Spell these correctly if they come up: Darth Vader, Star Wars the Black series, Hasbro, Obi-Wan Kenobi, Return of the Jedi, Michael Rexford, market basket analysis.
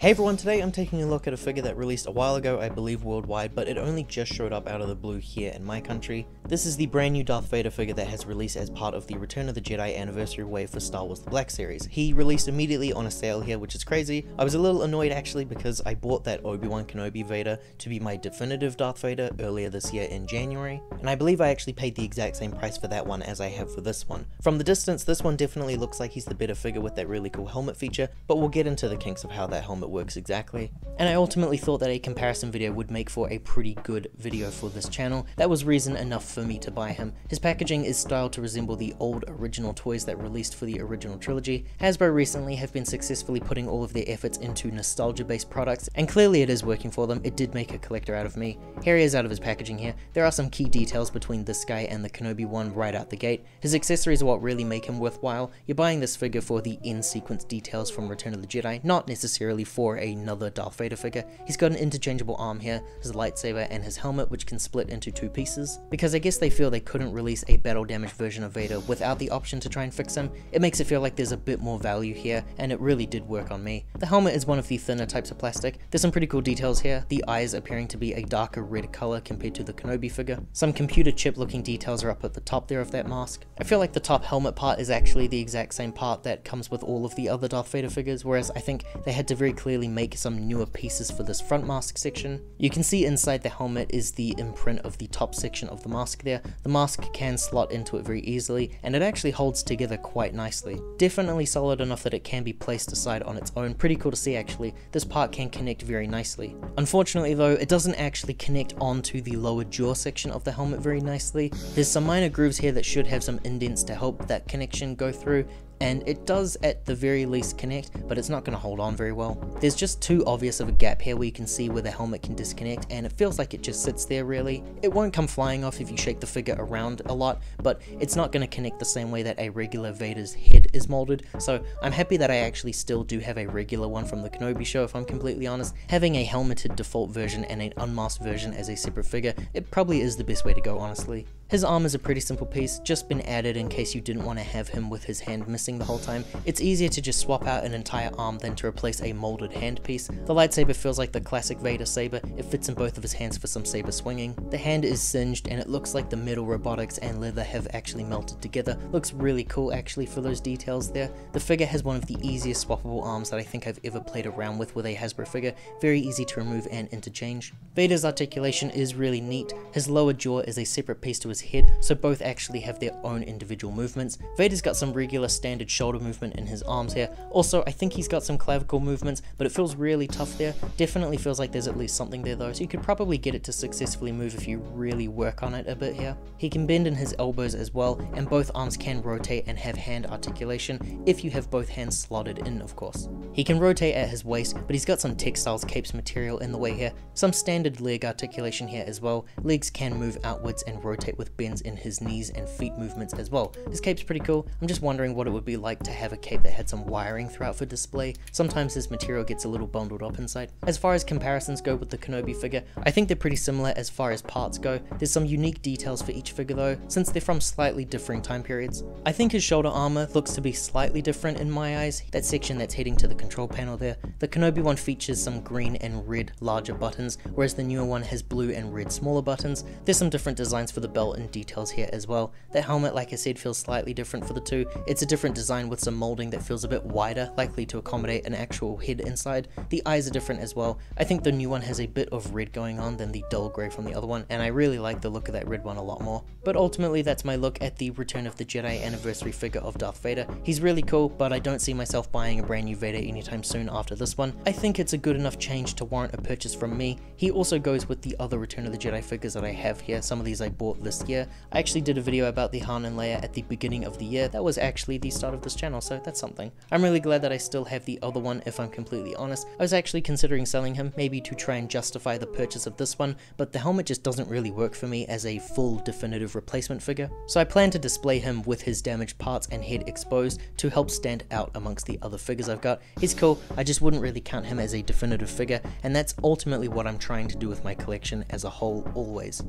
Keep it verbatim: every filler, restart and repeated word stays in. Hey everyone, today I'm taking a look at a figure that released a while ago, I believe worldwide, but it only just showed up out of the blue here in my country. This is the brand new Darth Vader figure that has released as part of the Return of the Jedi anniversary wave for Star Wars the Black series. He released immediately on a sale here, which is crazy. I was a little annoyed actually because I bought that Obi-Wan Kenobi Vader to be my definitive Darth Vader earlier this year in January, and I believe I actually paid the exact same price for that one as I have for this one. From the distance, this one definitely looks like he's the better figure with that really cool helmet feature, but we'll get into the kinks of how that helmet works exactly. And I ultimately thought that a comparison video would make for a pretty good video for this channel. That was reason enough for me to buy him. His packaging is styled to resemble the old original toys that released for the original trilogy. Hasbro recently have been successfully putting all of their efforts into nostalgia-based products, and clearly it is working for them. It did make a collector out of me. Here he is out of his packaging here. There are some key details between this guy and the Kenobi one right out the gate. His accessories are what really make him worthwhile. You're buying this figure for the in-sequence details from Return of the Jedi, not necessarily for For another Darth Vader figure. He's got an interchangeable arm here, his lightsaber and his helmet, which can split into two pieces. Because I guess they feel they couldn't release a battle damaged version of Vader without the option to try and fix him, it makes it feel like there's a bit more value here, and it really did work on me. The helmet is one of the thinner types of plastic. There's some pretty cool details here, the eyes appearing to be a darker red color compared to the Kenobi figure. Some computer chip looking details are up at the top there of that mask. I feel like the top helmet part is actually the exact same part that comes with all of the other Darth Vader figures, whereas I think they had to very clearly Clearly make some newer pieces for this front mask section. You can see inside the helmet is the imprint of the top section of the mask there. The mask can slot into it very easily, and it actually holds together quite nicely. Definitely solid enough that it can be placed aside on its own. Pretty cool to see actually. This part can connect very nicely. Unfortunately though, it doesn't actually connect onto the lower jaw section of the helmet very nicely. There's some minor grooves here that should have some indents to help that connection go through, and it does at the very least connect, but it's not going to hold on very well. There's just too obvious of a gap here where you can see where the helmet can disconnect, and it feels like it just sits there really. It won't come flying off if you shake the figure around a lot, but it's not going to connect the same way that a regular Vader's head is molded, so I'm happy that I actually still do have a regular one from the Kenobi show, if I'm completely honest. Having a helmeted default version and an unmasked version as a separate figure, it probably is the best way to go honestly. His arm is a pretty simple piece, just been added in case you didn't want to have him with his hand missing the whole time. It's easier to just swap out an entire arm than to replace a molded hand piece. The lightsaber feels like the classic Vader saber, it fits in both of his hands for some saber swinging. The hand is singed and it looks like the metal robotics and leather have actually melted together. Looks really cool actually for those details there. The figure has one of the easiest swappable arms that I think I've ever played around with with a Hasbro figure, very easy to remove and interchange. Vader's articulation is really neat, his lower jaw is a separate piece to his head, so both actually have their own individual movements. Vader's got some regular standard shoulder movement in his arms here. Also, I think he's got some clavicle movements, but it feels really tough there. Definitely feels like there's at least something there though, so you could probably get it to successfully move if you really work on it a bit here. He can bend in his elbows as well, and both arms can rotate and have hand articulation, if you have both hands slotted in of course. He can rotate at his waist, but he's got some textiles capes material in the way here. Some standard leg articulation here as well. Legs can move outwards and rotate with bends in his knees and feet movements as well. His cape's pretty cool. I'm just wondering what it would be like to have a cape that had some wiring throughout for display. Sometimes his material gets a little bundled up inside. As far as comparisons go with the Kenobi figure, I think they're pretty similar as far as parts go. There's some unique details for each figure though, since they're from slightly differing time periods. I think his shoulder armor looks to be slightly different in my eyes, that section that's heading to the control panel there. The Kenobi one features some green and red larger buttons, whereas the newer one has blue and red smaller buttons. There's some different designs for the belt and details here as well. That helmet, like I said, feels slightly different for the two. It's a different design with some molding that feels a bit wider, likely to accommodate an actual head inside. The eyes are different as well. I think the new one has a bit of red going on than the dull grey from the other one, and I really like the look of that red one a lot more. But ultimately that's my look at the Return of the Jedi anniversary figure of Darth Vader. He's really cool, but I don't see myself buying a brand new Vader anytime soon after this one. I think it's a good enough change to warrant a purchase from me. He also goes with the other Return of the Jedi figures that I have here. Some of these I bought this year. I actually did a video about the Han and Leia at the beginning of the year. That was actually the start of this channel, so that's something. I'm really glad that I still have the other one, if I'm completely honest. I was actually considering selling him, maybe to try and justify the purchase of this one, but the helmet just doesn't really work for me as a full definitive replacement figure. So I plan to display him with his damaged parts and head exposed to help stand out amongst the other figures I've got. He's cool, I just wouldn't really count him as a definitive figure, and that's ultimately what I'm trying to do with my collection as a whole always.